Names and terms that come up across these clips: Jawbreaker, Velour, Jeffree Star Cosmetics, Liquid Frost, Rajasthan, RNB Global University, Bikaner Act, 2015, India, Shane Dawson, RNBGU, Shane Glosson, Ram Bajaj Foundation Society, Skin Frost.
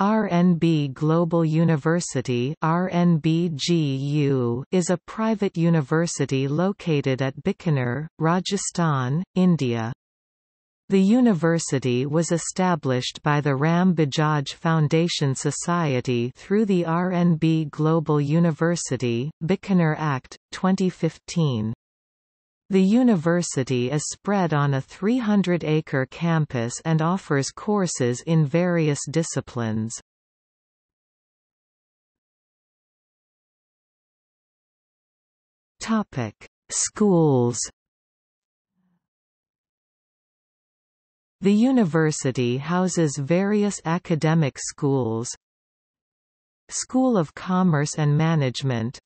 RNB Global University (RNBGU) is a private university located at Bikaner, Rajasthan, India. The university was established by the Ram Bajaj Foundation Society through the RNB Global University, Bikaner Act, 2015. The university is spread on a 300-acre campus and offers courses in various disciplines. Topic: Schools. The university houses various academic schools: School of Commerce and Management,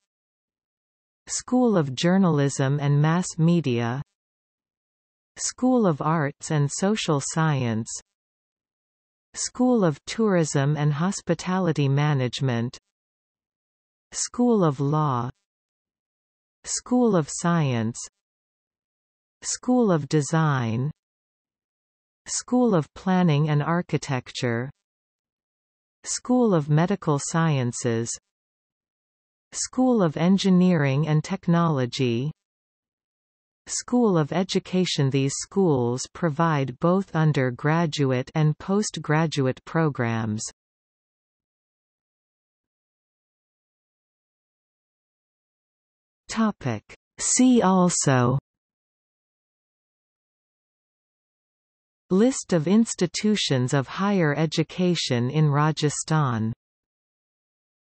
School of Journalism and Mass Media, School of Arts and Social Science, School of Tourism and Hospitality Management, School of Law, School of Science, School of Design, School of Planning and Architecture, School of Medical Sciences, School of Engineering and Technology, School of Education. These schools provide both undergraduate and postgraduate programs. Topic: See also: List of institutions of higher education in Rajasthan.